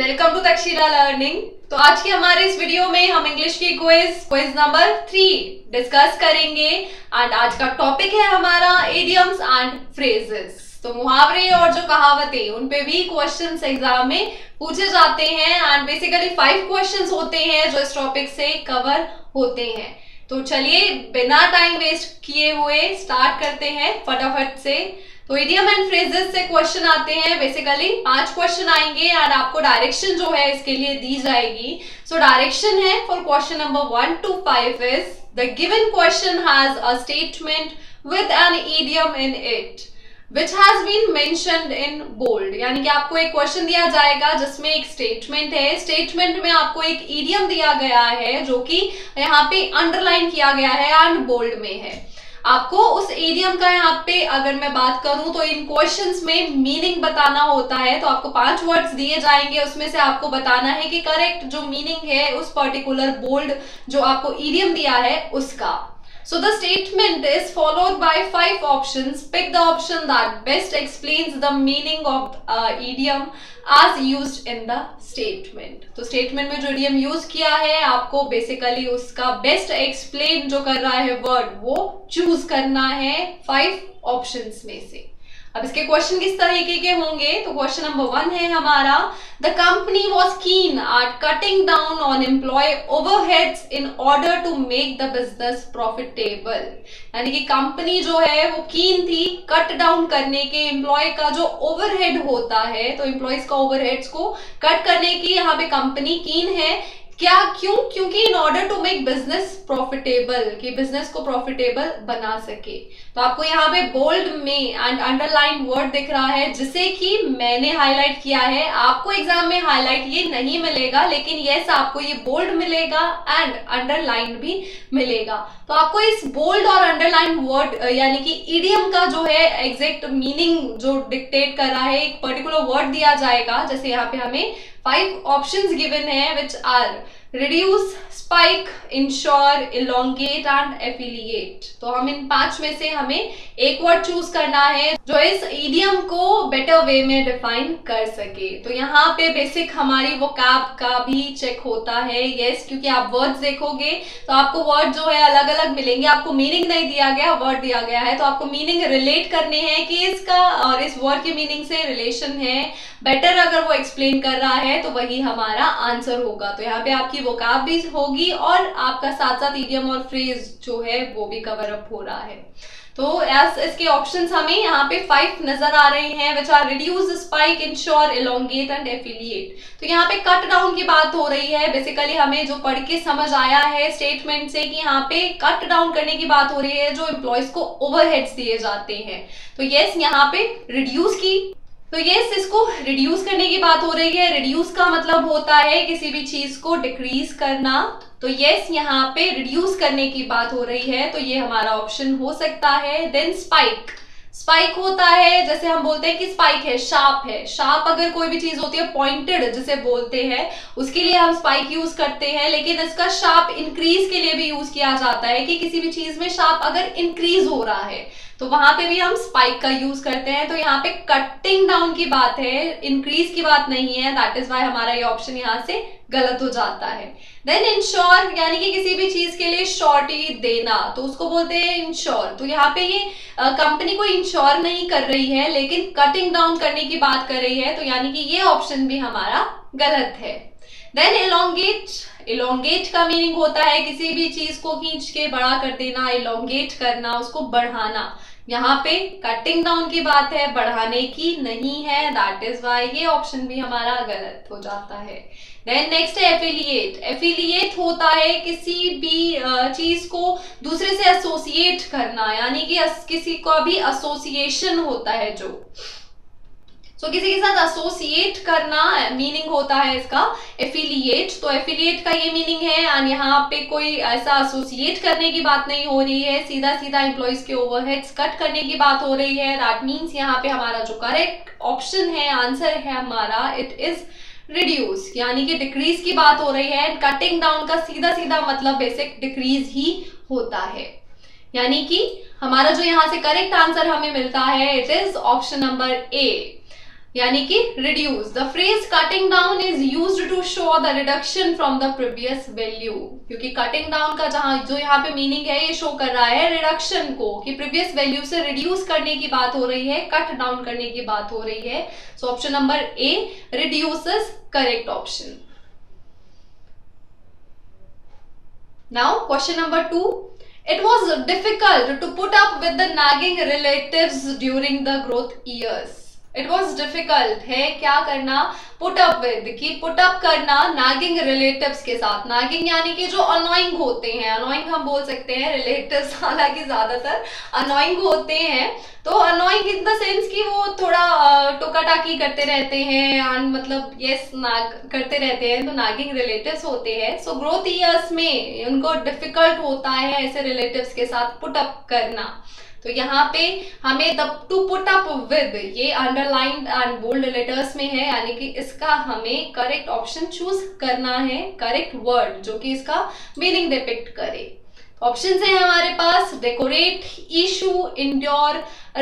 Welcome to Taxila learning. तो आज के हमारे इस वीडियो में हम इंग्लिश की क्विज नंबर 3 डिस्कस करेंगे एंड आज का टॉपिक है हमारा इडियम्स एंड फ्रेजेस। तो मुहावरे और जो कहावतें उन पे भी क्वेश्चंस एग्जाम में पूछे जाते हैं एंड बेसिकली 5 क्वेश्चंस होते हैं जो इस टॉपिक से कवर होते हैं। तो चलिए बिना टाइम वेस्ट किए हुए स्टार्ट करते हैं फटाफट से। तो इडियम एंड फ्रेजेस से क्वेश्चन आते हैं, बेसिकली 5 क्वेश्चन आएंगे और आपको डायरेक्शन जो है इसके लिए दी जाएगी। सो डायरेक्शन है for question number 1 to 5 is the given question has a statement with an idiom in it which has been mentioned in bold. यानी कि आपको एक क्वेश्चन दिया जाएगा जिसमें एक स्टेटमेंट है, स्टेटमेंट में आपको एक इडियम दिया गया है जो कि यहाँ पे अंडरलाइन किया गया है एंड बोल्ड में है। आपको उस इडियम का यहाँ पे अगर मैं बात करूं तो इन क्वेश्चंस में मीनिंग बताना होता है। तो आपको 5 वर्ड्स दिए जाएंगे, उसमें से आपको बताना है कि करेक्ट जो मीनिंग है उस पर्टिकुलर बोल्ड जो आपको इडियम दिया है उसका। So the statement is followed by 5 options, pick the option that best explains the meaning of idiom as used in the statement. तो स्टेटमेंट में जो इडियम यूज किया है आपको बेसिकली उसका बेस्ट एक्सप्लेन जो कर रहा है वर्ड वो चूज करना है 5 ऑप्शंस में से। अब इसके क्वेश्चन किस तरीके के होंगे, तो क्वेश्चन नंबर 1 है हमारा the company was keen at cutting down on employ overheads in order to make the business profitable. यानी कि कंपनी जो है वो कीन थी कट डाउन करने के एम्प्लॉय का जो ओवरहेड होता है, तो एम्प्लॉयज का ओवरहेड्स को कट करने की यहाँ पे कंपनी कीन है। क्या, क्यों? क्योंकि in order to make business profitable, कि बिजनेस को प्रॉफिटेबल बना सके। तो आपको यहाँ पे बोल्ड में एंड अंडरलाइन वर्ड दिख रहा है जिसे कि मैंने हाईलाइट किया है। आपको एग्जाम में हाईलाइट ये नहीं मिलेगा, लेकिन यस आपको ये बोल्ड मिलेगा एंड अंडरलाइन भी मिलेगा। तो आपको इस बोल्ड और अंडरलाइन वर्ड यानी कि इडियम का जो है एग्जैक्ट मीनिंग जो डिक्टेट कर रहा है एक पर्टिकुलर वर्ड दिया जाएगा। जैसे यहाँ पे हमें 5 ऑप्शंस गिवन है which are reduce, spike, ensure, elongate and affiliate. तो हम इन 5 में से हमें एक वर्ड चूज करना है जो इस इडियम को बेटर वे में डिफाइन कर सके। तो यहाँ पे बेसिक हमारी वोकैब का भी चेक होता है, यस, क्योंकि आप वर्ड्स देखोगे तो आपको वर्ड जो है अलग अलग मिलेंगे, आपको मीनिंग नहीं दिया गया, वर्ड दिया गया है। तो आपको मीनिंग रिलेट करने हैं कि इसका और इस वर्ड के मीनिंग से रिलेशन है, बेटर अगर वो एक्सप्लेन कर रहा है तो वही हमारा आंसर होगा। तो यहाँ पे आपकी वोकैब भी होगी और आपका साथ साथ इडियम और फ्रेज जो है वो भी कवर अप हो रहा है। तो इसके ऑप्शंस हमें यहाँ पे 5 नजर आ रहे हैं which are reduce, spike, ensure, elongate and affiliate. तो यहाँ पे कट डाउन की बात हो रही है, बेसिकली हमें जो पढ़ के समझ आया है स्टेटमेंट से कि यहाँ पे कट डाउन करने की बात हो रही है जो एम्प्लॉयज को ओवरहेड्स दिए जाते हैं। तो यस यहाँ पे रिड्यूस की, तो यस इसको रिड्यूस करने की बात हो रही है। रिड्यूस का मतलब होता है किसी भी चीज को डिक्रीज करना। तो यस यहाँ पे रिड्यूस करने की बात हो रही है, तो ये हमारा ऑप्शन हो सकता है। देन स्पाइक, स्पाइक होता है जैसे हम बोलते हैं कि स्पाइक है, शार्प है। शार्प अगर कोई भी चीज होती है, पॉइंटेड जिसे बोलते हैं, उसके लिए हम स्पाइक यूज करते हैं। लेकिन इसका शार्प इंक्रीज के लिए भी यूज किया जाता है कि किसी भी चीज में शार्प अगर इंक्रीज हो रहा है तो वहां पे भी हम स्पाइक का यूज करते हैं। तो यहाँ पे कटिंग डाउन की बात है, इंक्रीज की बात नहीं है, दैट इज वाई हमारा ये ऑप्शन यहाँ से गलत हो जाता है। देन इंश्योर, यानी कि किसी भी चीज के लिए श्योरिटी देना, तो उसको बोलते हैं इंश्योर। तो यहाँ पे ये कंपनी को इंश्योर नहीं कर रही है लेकिन कटिंग डाउन करने की बात कर रही है, तो यानी कि ये ऑप्शन भी हमारा गलत है। देन इलोंगेट, इलोंगेट का मीनिंग होता है किसी भी चीज को खींच के बड़ा कर देना, इलोंगेट करना, उसको बढ़ाना। यहाँ पे कटिंग डाउन की बात है, बढ़ाने की नहीं है, दैट इज वाई ये ऑप्शन भी हमारा गलत हो जाता है। देन नेक्स्ट है एफिलिएट। एफिलिएट होता है किसी भी चीज को दूसरे से एसोसिएट करना, यानी कि किसी का भी एसोसिएशन होता है जो, सो किसी के साथ एसोसिएट करना मीनिंग होता है इसका एफिलिएट। तो एफिलिएट का ये मीनिंग है और यहाँ पे कोई ऐसा एसोसिएट करने की बात नहीं हो रही है, सीधा सीधा एम्प्लॉइज के ओवरहेड्स कट करने की बात हो रही है। दैट मीन्स यहाँ पे हमारा जो करेक्ट ऑप्शन है, आंसर है हमारा इट इज रिड्यूस, यानी कि डिक्रीज की बात हो रही है। कटिंग डाउन का सीधा सीधा मतलब बेसिक डिक्रीज ही होता है, यानी कि हमारा जो यहाँ से करेक्ट आंसर हमें मिलता है it is option number A। यानी कि reduce. The phrase cutting down is used to show the reduction from the previous value, क्योंकि कटिंग डाउन का जो यहाँ पे मीनिंग है ये शो कर रहा है रिडक्शन को, कि प्रीवियस वैल्यू से रिड्यूस करने की बात हो रही है, कट डाउन करने की बात हो रही है. So option number A reduces correct option. Now question number 2. It was difficult to put up with the nagging relatives during the growth years. It was difficult है क्या करना, put up with की put up करना nagging relatives के साथ. nagging यानी कि जो annoying होते हैं, annoying हम बोल सकते हैं relatives, हालांकि ज्यादातर annoying होते हैं. तो annoying in the sense कि वो थोड़ा टोकाटाकी करते रहते हैं, मतलब yes नाग करते रहते हैं, तो nagging relatives होते हैं. so growth years में उनको difficult होता है ऐसे relatives के साथ put up करना. तो यहाँ पे हमें the to put up with ये अंडरलाइन एंड बोल्ड लेटर्स में है, यानी कि इसका हमें करेक्ट ऑप्शन चूज करना है, करेक्ट वर्ड जो कि इसका मीनिंग डिपिक्ट करे. ऑप्शंस हैं हमारे पास decorate, issue, endure,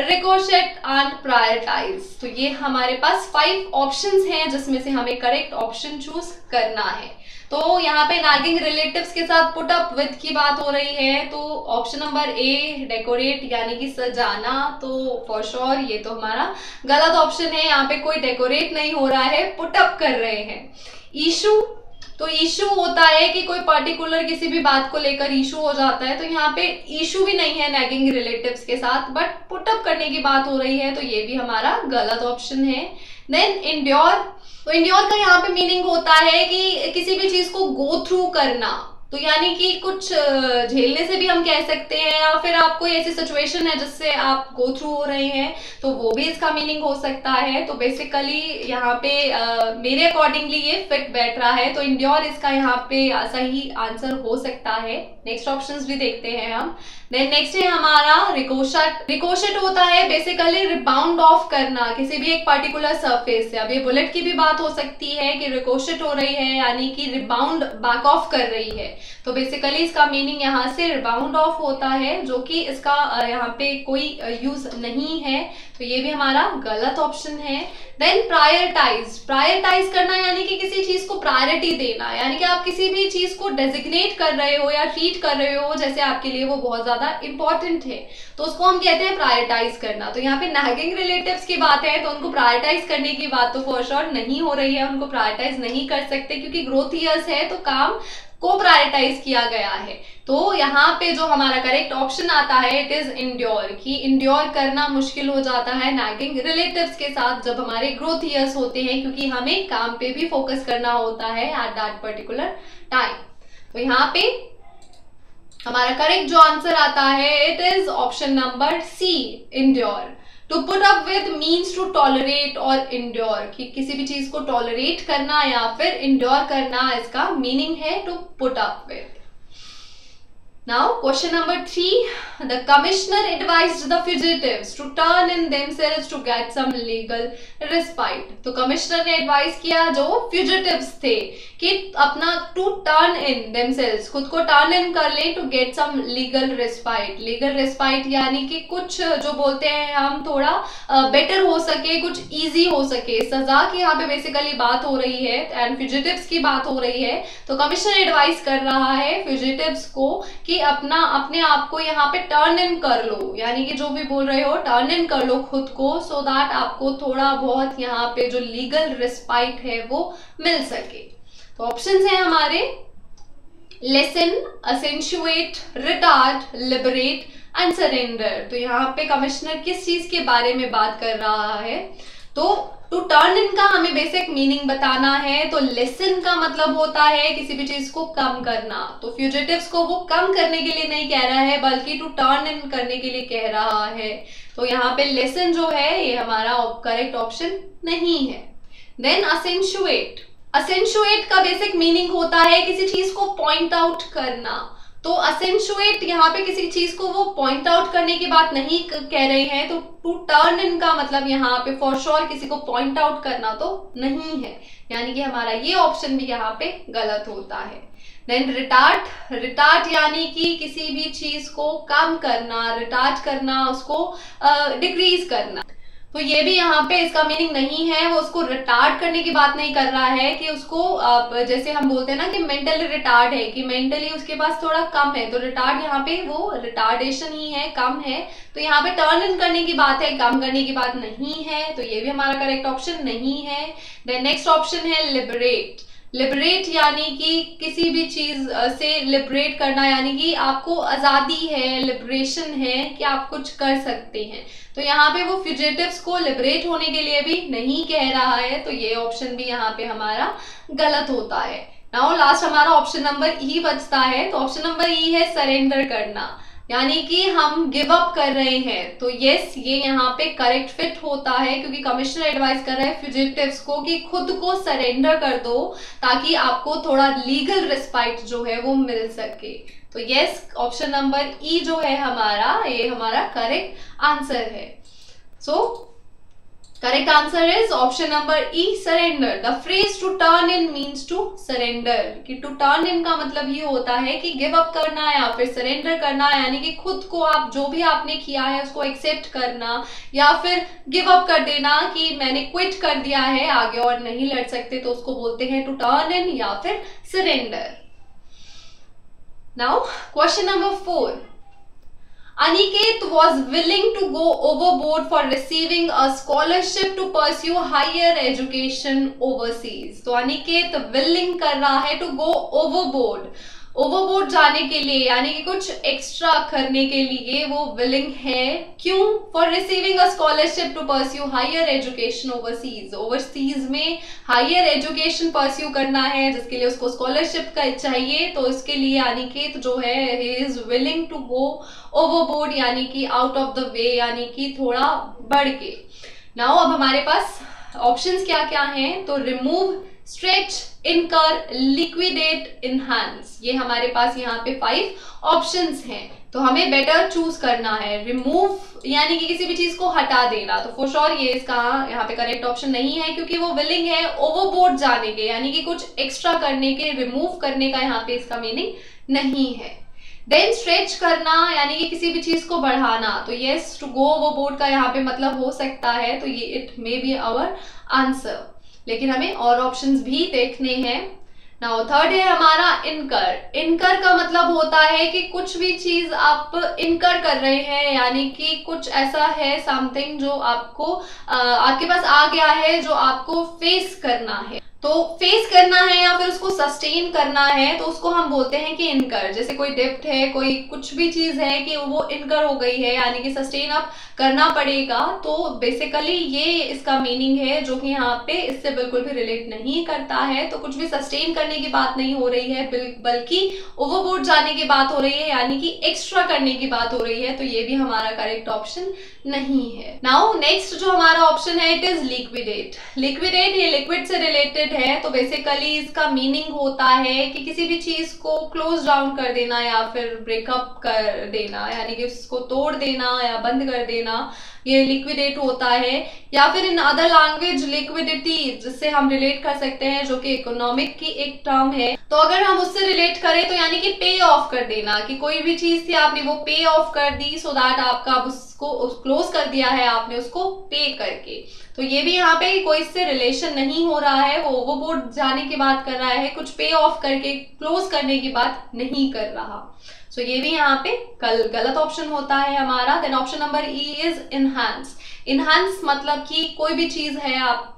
ricochet and prioritise. तो ये हमारे पास 5 ऑप्शंस हैं जिसमें से हमें करेक्ट ऑप्शन चूज करना है. तो यहाँ पे नागिंग रिलेटिव्स के साथ पुट अप विद की बात हो रही है, तो ऑप्शन नंबर ए डेकोरेट यानी कि सजाना, तो फॉर श्योर ये तो हमारा गलत ऑप्शन है. यहाँ पे कोई डेकोरेट नहीं हो रहा है, पुट अप कर रहे हैं. इशू, तो इशू होता है कि कोई पर्टिकुलर किसी भी बात को लेकर इशू हो जाता है, तो यहाँ पे इशू भी नहीं है नैगिंग रिलेटिव्स के साथ, बट पुट अप करने की बात हो रही है, तो ये भी हमारा गलत ऑप्शन है. देन इंड्योर, तो इंड्योर का यहाँ पे मीनिंग होता है कि किसी भी चीज को गो थ्रू करना, तो यानी कि कुछ झेलने से भी हम कह सकते हैं, या फिर आप कोई ऐसी सिचुएशन है जिससे आप गो थ्रू हो रहे हैं, तो वो भी इसका मीनिंग हो सकता है. तो बेसिकली यहाँ पे मेरे अकॉर्डिंगली ये फिट बैठ रहा है, तो इंड्योर इसका यहाँ पे सही आंसर हो सकता है. नेक्स्ट ऑप्शंस भी देखते हैं हम. देन नेक्स्ट है हमारा रिकोशेट. रिकोशेट होता है बेसिकली रिबाउंड ऑफ करना किसी भी एक पर्टिकुलर सरफेस से. अब ये बुलेट की भी बात हो सकती है कि रिकोशेट हो रही है यानी कि रिबाउंड बैक ऑफ कर रही है, तो बेसिकली इसका मीनिंग यहाँ से रिबाउंड ऑफ होता है, जो कि इसका यहाँ पे कोई यूज नहीं है, तो ये भी हमारा गलत ऑप्शन है. Then prioritise. प्रायोरिटाइज करना यानी कि किसी चीज को प्रायोरिटी देना, यानी कि आप किसी भी चीज को डेजिग्नेट कर रहे हो या ट्रीट कर रहे हो जैसे आपके लिए वो बहुत ज्यादा इंपॉर्टेंट है, तो उसको हम कहते हैं प्रायोरिटाइज करना. तो यहाँ पे नैगिंग रिलेटिव्स की बात है, तो उनको प्रायोरिटाइज करने की बात तो फॉर श्योर नहीं हो रही है, उनको प्रायोरिटाइज नहीं कर सकते क्योंकि ग्रोथ ईयर्स है, तो काम को प्रायोरिटाइज किया गया है. तो यहाँ पे जो हमारा करेक्ट ऑप्शन आता है इट इज इंड्योर, कि इंड्योर करना मुश्किल हो जाता है नैगिंग रिलेटिव्स के साथ जब हमारे ग्रोथ ईयर्स होते हैं, क्योंकि हमें काम पे भी फोकस करना होता है एट दैट पर्टिकुलर टाइम. तो यहाँ पे हमारा करेक्ट जो आंसर आता है it is option number C endure. To put up with means to tolerate और इंड्योर, कि किसी भी चीज को टॉलरेट करना या फिर इंड्योर करना इसका मीनिंग है to put up with. Now question number 3. The commissioner advised the fugitives to turn in themselves to get some legal respite. तो कमिश्नर ने एडवाइस किया जो फ्यूजिटिव्स थे कि अपना टू टर्न इन देमसेल्व्स, खुद को टर्न इन कर लें to get some legal respite. Legal respite यानी कि कुछ जो बोलते हैं हम थोड़ा बेटर हो सके, कुछ ईजी हो सके. सजा की यहाँ पे बेसिकली बात हो रही है एंड फ्यूजिटिव्स की बात हो रही है, तो कमिश्नर एडवाइस कर रहा है फ्यूजिटिव्स को कि अपना अपने आप को यहाँ पे टर्न इन कर लो, यानी कि जो भी बोल रहे हो टर्न इन कर लो खुद को, सो दैट आपको थोड़ा बहुत यहाँ पे जो लीगल रिस्पाइट है वो मिल सके. तो ऑप्शंस हैं हमारे lessen, accentuate, retard, liberate and surrender. तो यहाँ पे कमिश्नर किस चीज के बारे में बात कर रहा है, तो टू टर्न इन का हमें बेसिक मीनिंग बताना है, तो लेसन का मतलब होता है किसी भी चीज को कम करना, तो फ्यूजिटिव्स को वो कम करने के लिए नहीं कह रहा है बल्कि टू टर्न इन करने के लिए कह रहा है, तो यहाँ पे लेसन जो है ये हमारा करेक्ट ऑप्शन नहीं है. देन असेंशुएट. असेंशुएट का बेसिक मीनिंग होता है किसी चीज को पॉइंट आउट करना, तो असेंशुएट यहाँ पे किसी चीज को वो पॉइंट आउट करने की बात नहीं कह रहे हैं, तो टू टर्न इन का मतलब यहाँ पे फॉर श्योर किसी को पॉइंट आउट करना तो नहीं है, यानी कि हमारा ये ऑप्शन भी यहाँ पे गलत होता है. Then retard. रिटार्ड यानी कि किसी भी चीज को कम करना, रिटार्ड करना, उसको डिक्रीज करना. तो ये भी यहाँ पे इसका मीनिंग नहीं है, वो उसको रिटार्ड करने की बात नहीं कर रहा है कि उसको जैसे हम बोलते हैं ना कि मेंटली रिटार्ड है, कि मेंटली उसके पास थोड़ा कम है, तो रिटार्ड यहाँ पे वो रिटार्डेशन ही है, कम है, तो यहाँ पे टर्न इन करने की बात है, कम करने की बात नहीं है, तो ये भी हमारा करेक्ट ऑप्शन नहीं है। देन नेक्स्ट ऑप्शन है लिबरेट। लिबरेट यानी कि किसी भी चीज से लिबरेट करना, यानी कि आपको आजादी है, लिबरेशन है कि आप कुछ कर सकते हैं, तो यहाँ पे वो फ्यूजिटिव्स को लिबरेट होने के लिए भी नहीं कह रहा है, तो ये ऑप्शन भी यहाँ पे हमारा गलत होता है। नाउ लास्ट हमारा ऑप्शन नंबर ई बचता है, तो ऑप्शन नंबर ई है सरेंडर करना, यानी कि हम गिव अप कर रहे हैं, तो यस ये यहाँ पे करेक्ट फिट होता है, क्योंकि कमिश्नर एडवाइस कर रहा है फ्यूजिटिव्स को कि खुद को सरेंडर कर दो ताकि आपको थोड़ा लीगल रिस्पाइट जो है वो मिल सके। तो यस ऑप्शन नंबर ई जो है हमारा, ये हमारा करेक्ट आंसर है। So correct answer is option number E surrender. The phrase to turn in means to surrender, कि टू टर्न इन का मतलब ये होता है कि गिव अप करना या फिर सरेंडर करना, यानी कि खुद को आप जो भी आपने किया है उसको एक्सेप्ट करना या फिर गिव अप कर देना कि मैंने क्विट कर दिया है, आगे और नहीं लड़ सकते, तो उसको बोलते हैं टू टर्न इन या फिर surrender. Now question number 4, Aniket was willing to go overboard for receiving a scholarship to pursue higher education overseas। तो Aniket willing कर रहा है to go overboard, overboard जाने के लिए यानी कि कुछ एक्स्ट्रा करने के लिए वो willing है, क्यों? For receiving a scholarship to pursue higher education overseas, overseas में higher education pursue करना है जिसके लिए उसको scholarship का चाहिए, तो इसके लिए Aniket जो है he is willing to go overboard यानी कि out of the way, यानी कि थोड़ा बढ़ के। Now अब हमारे पास options क्या क्या हैं, तो remove, stretch, incur, liquidate, enhance, ये हमारे पास यहाँ पे 5 ऑप्शंस हैं, तो हमें बेटर चूज करना है। रिमूव यानी कि किसी भी चीज को हटा देना, तो फॉर श्योर ये इसका यहाँ पे करेक्ट ऑप्शन नहीं है, क्योंकि वो विलिंग है ओवरबोर्ड जाने के, यानी कि कुछ एक्स्ट्रा करने के, रिमूव करने का यहाँ पे इसका मीनिंग नहीं है। देन स्ट्रेच करना यानी कि किसी भी चीज को बढ़ाना, तो येस टू गो ओवरबोर्ड का यहाँ पे मतलब हो सकता है, तो ये it may be our answer, लेकिन हमें और ऑप्शंस भी देखने हैं। नाउ थर्ड है हमारा इनकर। इनकर का मतलब होता है कि कुछ भी चीज आप इनकर कर रहे हैं, यानी कि कुछ ऐसा है समथिंग जो आपको आपके पास आ गया है जो आपको फेस करना है, तो फेस करना है या फिर उसको सस्टेन करना है, तो उसको हम बोलते हैं कि इनकर। जैसे कोई डेब्ट है, कोई कुछ भी चीज है कि वो इनकर हो गई है, यानी कि सस्टेन अप करना पड़ेगा, तो बेसिकली ये इसका मीनिंग है जो कि यहाँ पे इससे बिल्कुल भी रिलेट नहीं करता है। तो कुछ भी सस्टेन करने की बात नहीं हो रही है, बल्कि ओवरबोर्ड जाने की बात हो रही है, यानी कि एक्स्ट्रा करने की बात हो रही है, तो ये भी हमारा करेक्ट ऑप्शन नहीं है। नाउ नेक्स्ट जो हमारा ऑप्शन है इट इज लिक्विडेट। लिक्विडेट ये लिक्विड से रिलेटेड है, तो बेसिकली इसका मीनिंग होता है कि किसी भी चीज को क्लोज डाउन कर देना या फिर ब्रेकअप कर देना, यानी कि उसको तोड़ देना या बंद कर देना, ये लिक्विडेट होता है। या फिर इन अदर लैंग्वेज लिक्विडिटी जिससे हम रिलेट कर सकते हैं, जो कि इकोनॉमिक की एक टर्म है, तो अगर हम उससे रिलेट करें तो यानी कि पे ऑफ कर देना, कि कोई भी चीज थी आपने वो पे ऑफ कर दी, सो दैट आपका उसको क्लोज कर दिया है आपने उसको पे करके, तो ये भी यहाँ पे कोई इससे रिलेशन नहीं हो रहा है, वो ओवरबोर्ड जाने की बात कर रहा है, कुछ पे ऑफ करके क्लोज करने की बात नहीं कर रहा, सो ये भी यहाँ पे गलत ऑप्शन होता है हमारा। Then option number E is enhance. Enhance मतलब कि कोई भी चीज है आपकी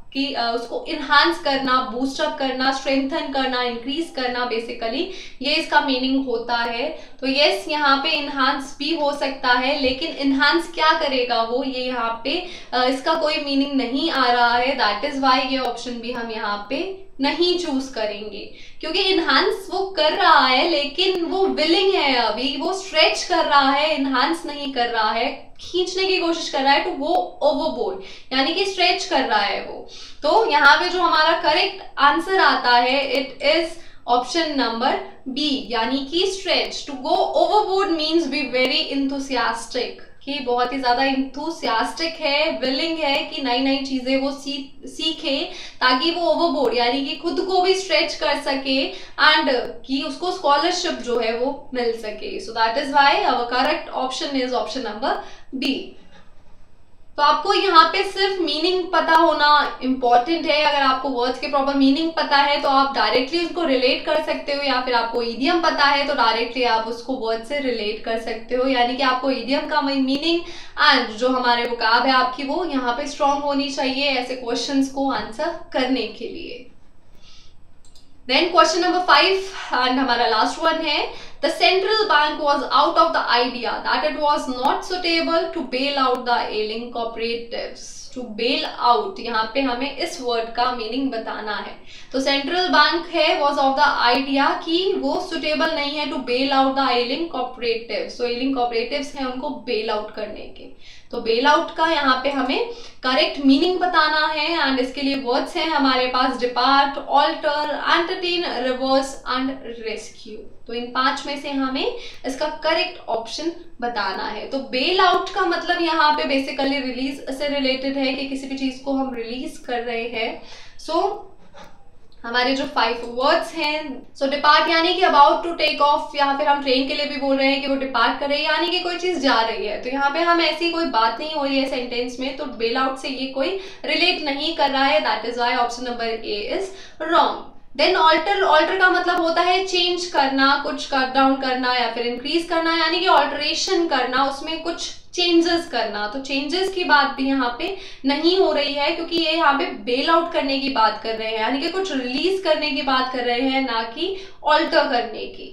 उसको इनहांस करना, बूस्टअप करना, स्ट्रेंथन करना, इंक्रीज करना, बेसिकली ये इसका मीनिंग होता है। तो यस यहाँ पे इनहांस भी हो सकता है, लेकिन इनहांस क्या करेगा वो, ये यहाँ पे इसका कोई मीनिंग नहीं आ रहा है, दैट इज वाई ये ऑप्शन भी हम यहाँ पे नहीं चूज करेंगे, क्योंकि इनहांस वो कर रहा है लेकिन वो विलिंग है, अभी वो स्ट्रेच कर रहा है, इनहांस नहीं कर रहा है, खींचने की कोशिश कर रहा है, तो वो ओवरबोर्ड यानी कि स्ट्रेच कर रहा है वो, तो यहाँ पे जो हमारा करेक्ट आंसर आता है it is option number B, यानी कि stretch. To go overboard means be very enthusiastic, कि बहुत ही ज्यादा इंथुसियास्टिक है, विलिंग है कि नई नई चीजें वो सीखे, ताकि वो ओवरबोर्ड यानी कि खुद को भी स्ट्रेच कर सके एंड कि उसको स्कॉलरशिप जो है वो मिल सके, so that is why our correct option is option number B. तो आपको यहाँ पे सिर्फ मीनिंग पता होना इम्पॉर्टेंट है। अगर आपको वर्ड्स के प्रॉपर मीनिंग पता है तो आप डायरेक्टली उसको रिलेट कर सकते हो, या फिर आपको इडियम पता है तो डायरेक्टली आप उसको वर्ड से रिलेट कर सकते हो। यानी कि आपको इडियम का मीनिंग एंड जो हमारे वोकैब है आपकी वो यहाँ पे स्ट्रॉन्ग होनी चाहिए ऐसे क्वेश्चंस को आंसर करने के लिए। Then question number 5 and हमारा last one है, the central bank was out of the idea that it was not suitable to bail out the ailing cooperatives। to bail out यहाँ पे हमें इस word का meaning बताना है। तो central bank है was of the idea कि वो suitable नहीं है to bail out the ailing cooperatives। so ailing cooperatives हैं उनको bail out करने के, तो bail out का यहाँ पे हमें correct meaning बताना है and इसके लिए words हैं हमारे पास depart, alter, entertain, reverse and rescue। तो इन 5 में से हमें इसका करेक्ट ऑप्शन बताना है। तो बेल आउट का मतलब यहाँ पे बेसिकली रिलीज से रिलेटेड है कि किसी भी चीज को हम रिलीज कर रहे हैं। हमारे जो 5 वर्ड्स हैं, डिपार्ट यानी कि अबाउट टू टेक ऑफ, या फिर हम ट्रेन के लिए भी बोल रहे हैं कि वो डिपार्ट कर रही है यानी कि कोई चीज जा रही है। तो यहाँ पे हम ऐसी कोई बात नहीं हो रही है सेंटेंस में, तो बेल आउट से ये कोई रिलेट नहीं कर रहा है। That is why option number A is wrong. Then alter, alter का मतलब होता है चेंज करना, कुछ कट डाउन करना या फिर इंक्रीज करना, यानी कि ऑल्टरेशन करना, उसमें कुछ चेंजेस करना। तो चेंजेस की बात भी यहाँ पे नहीं हो रही है क्योंकि ये यहाँ पे बेल आउट करने की बात कर रहे हैं, यानी कि कुछ रिलीज करने की बात कर रहे हैं, ना कि ऑल्टर करने की।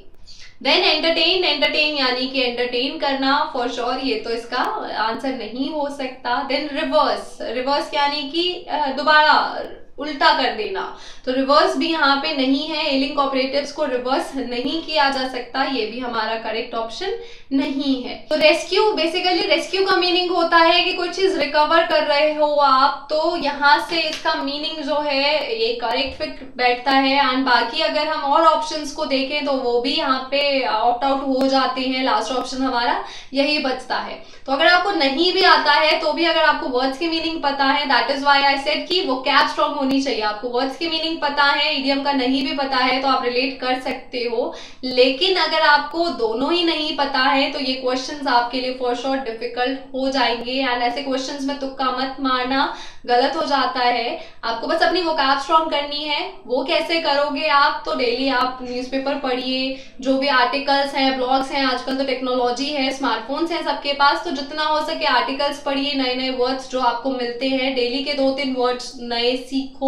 देन एंटरटेन, एंटरटेन यानी कि एंटरटेन करना फॉर श्योर, ये तो इसका आंसर नहीं हो सकता। देन रिवर्स, रिवर्स यानी कि दोबारा उल्टा कर देना, तो रिवर्स भी यहाँ पे नहीं है। एलिंग कॉपरेटिव्स को रिवर्स नहीं किया जा सकता, ये भी हमारा करेक्ट ऑप्शन नहीं है। तो रेस्क्यू, बेसिकली रेस्क्यू का मीनिंग होता है कि कोई चीज रिकवर कर रहे हो आप, तो यहाँ से इसका मीनिंग जो है ये करेक्ट फिट बैठता है। एंड बाकी अगर हम और ऑप्शंस को देखें तो वो भी यहाँ पे ऑप्ट आउट हो जाते हैं, लास्ट ऑप्शन हमारा यही बचता है। तो अगर आपको नहीं भी आता है तो भी अगर आपको वर्ड्स की मीनिंग पता है, that is why I said कि वोकैब स्ट्रॉन्ग होनी चाहिए। आपको वर्ड्स की मीनिंग पता है, इडियम का नहीं भी पता है तो आप रिलेट कर सकते हो, लेकिन अगर आपको दोनों ही नहीं पता है तो ये क्वेश्चंस आपके लिए फॉर श्योर डिफिकल्ट हो जाएंगे। एंड ऐसे क्वेश्चंस में तुक्का मत मारना, गलत हो जाता है। आपको बस अपनी वोकैब स्ट्रॉन्ग करनी है। वो कैसे करोगे आप? तो डेली आप न्यूज़पेपर पढ़िए, जो भी आर्टिकल्स हैं, ब्लॉग्स हैं, आजकल तो टेक्नोलॉजी है, स्मार्टफोन्स हैं सबके पास, तो जितना हो सके आर्टिकल्स पढ़िए, नए नए वर्ड्स जो आपको मिलते हैं, डेली के 2-3 वर्ड्स नए सीखोगे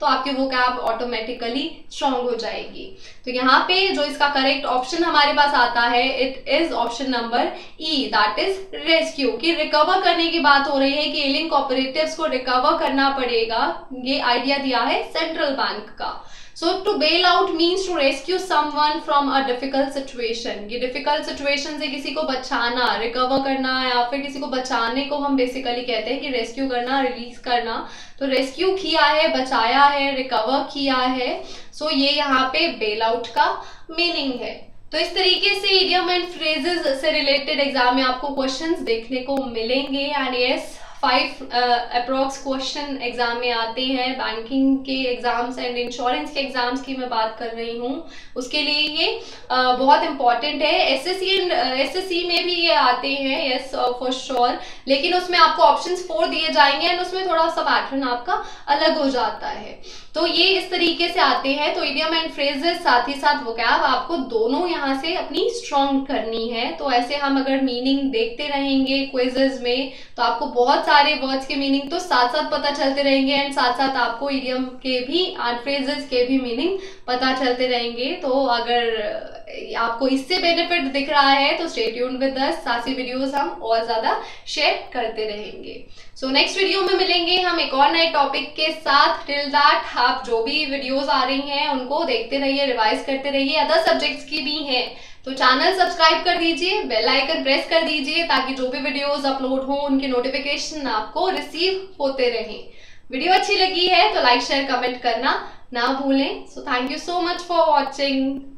तो आपकी वोकैब ऑटोमेटिकली स्ट्रॉन्ग हो जाएगी। तो यहाँ पे जो इसका करेक्ट ऑप्शन हमारे पास आता है, it is option number E, that is rescue, कि रिकवर करने की बात हो रही है कि एलिंग कॉपरेटिव्स को रिकवर करना पड़ेगा, ये आइडिया दिया है सेंट्रल बैंक का। So to bail out means to rescue someone from a difficult situation, ये डिफिकल्ट सिचुएशन से किसी को बचाना, रिकवर करना या फिर किसी को बचाने को हम बेसिकली कहते हैं कि रेस्क्यू करना, रिलीज करना। तो रेस्क्यू किया है, बचाया है, रिकवर किया है, सो ये यहाँ पे बेल आउट का मीनिंग है। तो इस तरीके से इडियम एंड फ्रेजेस से रिलेटेड एग्जाम में आपको क्वेश्चंस देखने को मिलेंगे। And yes, 5 approx question exam में आते हैं, बैंकिंग के एग्जाम्स एंड इंश्योरेंस के एग्जाम्स की मैं बात कर रही हूँ, उसके लिए ये बहुत इंपॉर्टेंट है। एसएससी में भी ये आते हैं, यस फॉर श्योर, लेकिन उसमें आपको ऑप्शंस 4 दिए जाएंगे एंड उसमें थोड़ा सा पैटर्न आपका अलग हो जाता है। तो ये इस तरीके से आते हैं। तो इडियम एंड फ्रेजेस साथ ही साथ वोकैब, आपको दोनों यहाँ से अपनी स्ट्रॉन्ग करनी है। तो ऐसे हम अगर मीनिंग देखते रहेंगे क्विजेस में तो आपको बहुत सारे वर्ड्स के मीनिंग तो साथ साथ पता चलते रहेंगे एंड साथ साथ आपको इडियम के भी एंड फ्रेजेस के भी मीनिंग पता चलते रहेंगे। तो अगर आपको इससे बेनिफिट दिख रहा है तो स्टे ट्यून्ड विद अस, ऐसी वीडियोस हम और ज्यादा शेयर करते रहेंगे। सो नेक्स्ट वीडियो में मिलेंगे हम एक और नए टॉपिक के साथ। टिल दैट आप जो भी वीडियोस आ रही हैं उनको देखते रहिए, रिवाइज करते रहिए, अदर सब्जेक्ट्स की भी हैं, तो चैनल सब्सक्राइब कर दीजिए, बेल आइकन प्रेस कर दीजिए ताकि जो भी वीडियोस अपलोड हो उनके नोटिफिकेशन आपको रिसीव होते रहें। वीडियो अच्छी लगी है तो लाइक शेयर कमेंट करना ना भूलें। So thank you so much for watching.